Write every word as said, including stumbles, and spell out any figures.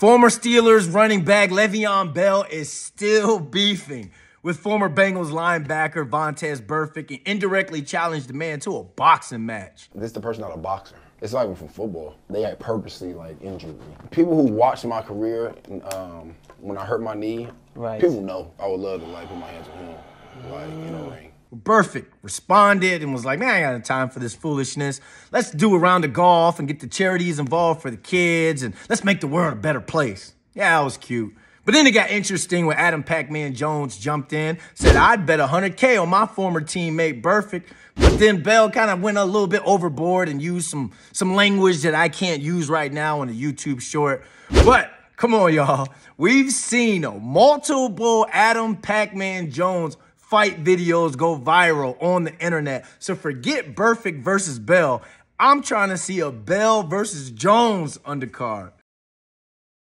Former Steelers running back Le'Veon Bell is still beefing with former Bengals linebacker Vontaze Burfict and indirectly challenged the man to a boxing match. This the person, not a boxer. It's not even from football. They had purposely like injured me. People who watched my career, um, when I hurt my knee, right. People know I would love to like put my hands on him, like you know. Like, Burfict responded and was like, man, I ain't got time for this foolishness. Let's do a round of golf and get the charities involved for the kids and let's make the world a better place. Yeah, that was cute. But then it got interesting when Adam Pacman Jones jumped in, said I'd bet one hundred K on my former teammate Burfict. But then Bell kind of went a little bit overboard and used some, some language that I can't use right now on a YouTube short. But come on, y'all. We've seen multiple Adam Pacman Jones fight videos go viral on the internet. So forget Burfict versus Bell. I'm trying to see a Bell versus Jones undercard.